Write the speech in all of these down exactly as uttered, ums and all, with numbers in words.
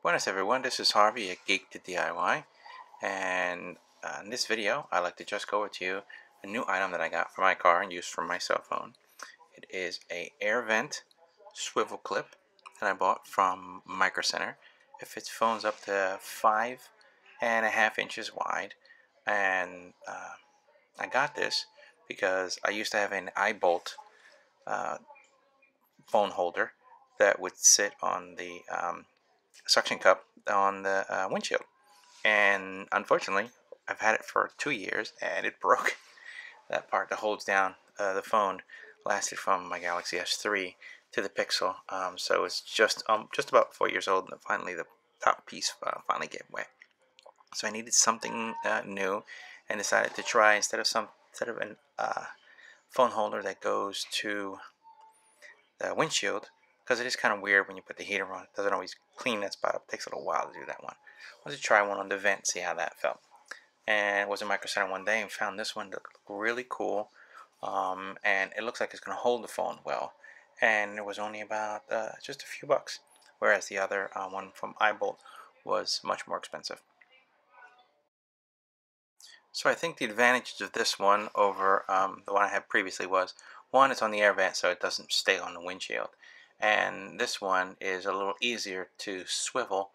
Buenas everyone, this is Harvey at Geek two D I Y, and uh, in this video I'd like to just go over to you a new item that I got for my car and used for my cell phone. It is a air vent swivel clip that I bought from Micro Center. It fits phones up to five and a half inches wide, and uh, I got this because I used to have an Ibolt uh, phone holder that would sit on the um, suction cup on the uh, windshield, and unfortunately I've had it for two years and it broke. That part that holds down uh, the phone lasted from my Galaxy S three to the Pixel, um, so it's just um, just about four years old, and finally the top piece uh, finally gave way. So I needed something uh, new, and decided to try, instead of some instead of an uh, phone holder that goes to the windshield, because it is kind of weird when you put the heater on. It doesn't always clean that spot up. It takes a little while to do that one. I wanted to try one on the vent, see how that felt. And I was in Micro Center one day and found this one that looked really cool. Um, and it looks like it's going to hold the phone well. And it was only about uh, just a few bucks, whereas the other uh, one from Ibolt was much more expensive. So I think the advantage of this one over um, the one I had previously was, one, it's on the air vent, so it doesn't stay on the windshield. And this one is a little easier to swivel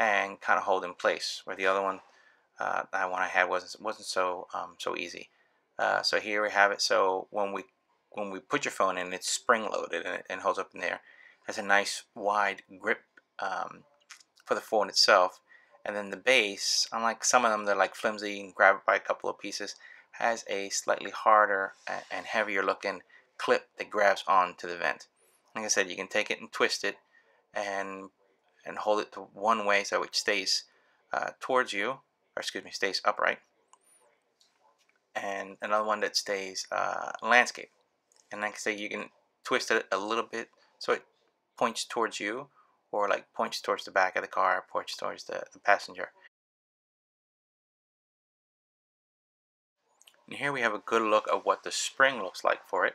and kind of hold in place, where the other one, uh, that one I had wasn't wasn't so um, so easy. Uh, so here we have it. So when we when we put your phone in, it's spring-loaded and, and holds up in there. It has a nice wide grip um, for the phone itself, and then the base, unlike some of them that are like flimsy and grab it by a couple of pieces, has a slightly harder and heavier-looking clip that grabs onto the vent. Like I said, you can take it and twist it and and hold it to one way so it stays uh, towards you, or excuse me, stays upright. And another one that stays uh, landscape. And like I say, you can twist it a little bit so it points towards you, or like points towards the back of the car, points towards the, the passenger. And here we have a good look at what the spring looks like for it.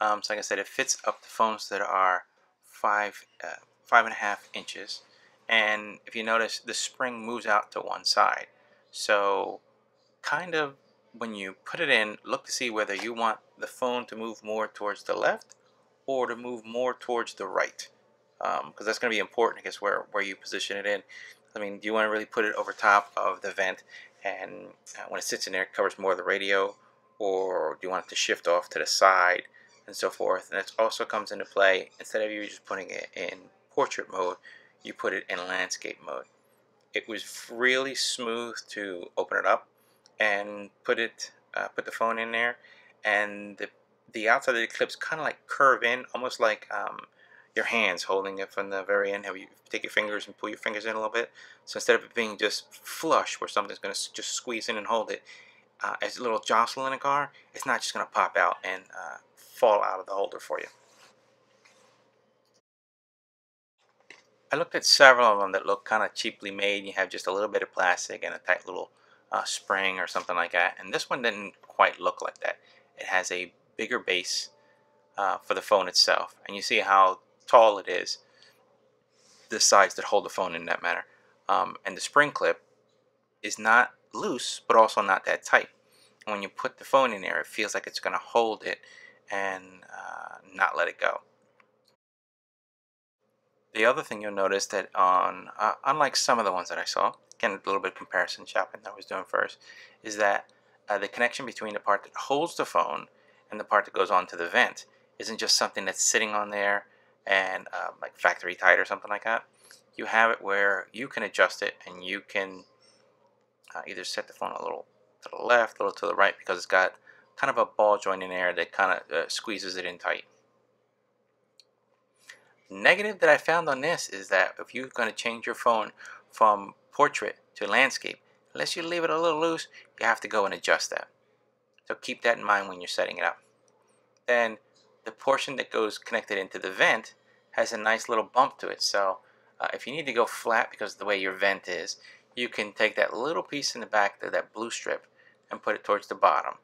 Um, so like I said, it fits up to phones that are five, uh, five and a half inches, and if you notice, the spring moves out to one side. So kind of when you put it in, look to see whether you want the phone to move more towards the left or to move more towards the right, because um, that's going to be important, I guess, where, where you position it in. I mean, do you want to really put it over top of the vent, and uh, when it sits in there, it covers more of the radio, or do you want it to shift off to the side, and so forth? And it also comes into play, instead of you just putting it in portrait mode, you put it in landscape mode. It was really smooth to open it up and put it uh, put the phone in there, and the, the outside of the clips kind of like curve in, almost like um, your hands holding it from the very end. Have you take your fingers and pull your fingers in a little bit, so instead of it being just flush where something's going to just squeeze in and hold it, uh, as a little jostle in a car, it's not just going to pop out and uh, fall out of the holder for you. I looked at several of them that look kind of cheaply made. You have just a little bit of plastic and a tight little uh, spring or something like that, and this one didn't quite look like that. It has a bigger base uh, for the phone itself, and you see how tall it is, the sides that hold the phone in that matter, um, and the spring clip is not loose but also not that tight, and when you put the phone in there, it feels like it's going to hold it and uh, not let it go. The other thing you'll notice that on, uh, unlike some of the ones that I saw, again a little bit of comparison shopping that I was doing first, is that uh, the connection between the part that holds the phone and the part that goes onto the vent isn't just something that's sitting on there and uh, like factory tight or something like that. You have it where you can adjust it, and you can uh, either set the phone a little to the left, a little to the right, because it's got kind of a ball joint in there that kind of uh, squeezes it in tight. Negative that I found on this is that if you're going to change your phone from portrait to landscape, unless you leave it a little loose, you have to go and adjust that. So keep that in mind when you're setting it up. Then the portion that goes connected into the vent has a nice little bump to it. So uh, if you need to go flat because of the way your vent is, you can take that little piece in the back of that blue strip and put it towards the bottom.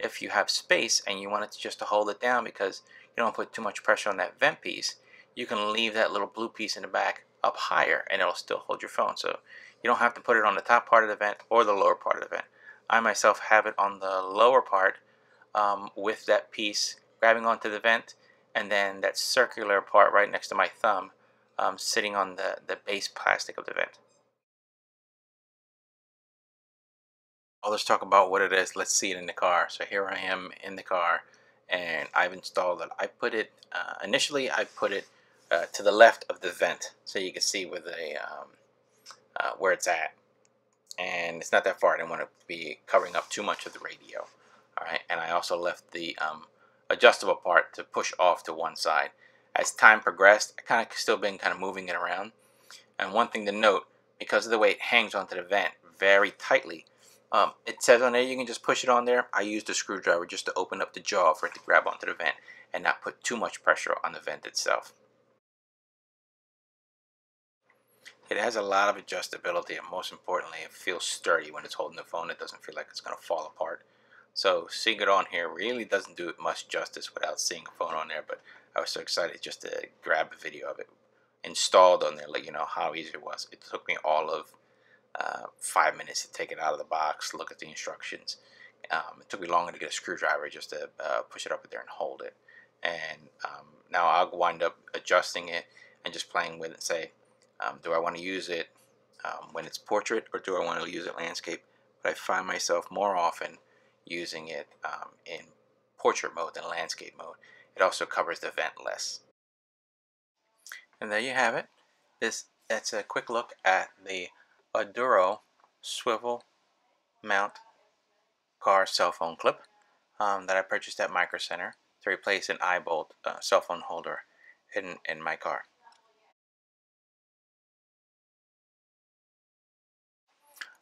If you have space and you want it to just to hold it down because you don't put too much pressure on that vent piece, you can leave that little blue piece in the back up higher and it'll still hold your phone. So you don't have to put it on the top part of the vent or the lower part of the vent. I myself have it on the lower part um, with that piece grabbing onto the vent and then that circular part right next to my thumb um, sitting on the, the base plastic of the vent. Well, let's talk about what it is. Let's see it in the car. So here I am in the car and I've installed it. I put it, uh, initially I put it uh, to the left of the vent so you can see with a, um, uh, where it's at. And it's not that far. I didn't want to be covering up too much of the radio. All right, and I also left the um, adjustable part to push off to one side. As time progressed, I kind of still been kind of moving it around. And one thing to note, because of the way it hangs onto the vent very tightly, Um, it says on there you can just push it on there. I used a screwdriver just to open up the jaw for it to grab onto the vent and not put too much pressure on the vent itself. It has a lot of adjustability, and most importantly, it feels sturdy when it's holding the phone. It doesn't feel like it's going to fall apart. So seeing it on here really doesn't do it much justice without seeing a phone on there, but I was so excited just to grab a video of it installed on there, let you know how easy it was. It took me all of Uh, five minutes to take it out of the box, look at the instructions. Um, it took me longer to get a screwdriver just to uh, push it up in there and hold it. And um, now I'll wind up adjusting it and just playing with it and say, um, do I want to use it um, when it's portrait or do I want to use it landscape? But I find myself more often using it um, in portrait mode than landscape mode. It also covers the vent less. And there you have it. This, that's a quick look at the Aduro swivel mount car cell phone clip um, that I purchased at Micro Center to replace an Ibolt uh, cell phone holder in, in my car.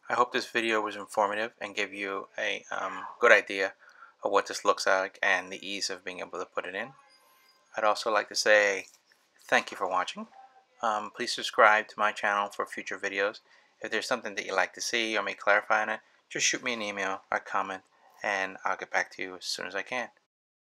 I hope this video was informative and gave you a um, good idea of what this looks like and the ease of being able to put it in. I'd also like to say thank you for watching. Um, please subscribe to my channel for future videos. If there's something that you'd like to see or me clarify on it, just shoot me an email or comment and I'll get back to you as soon as I can.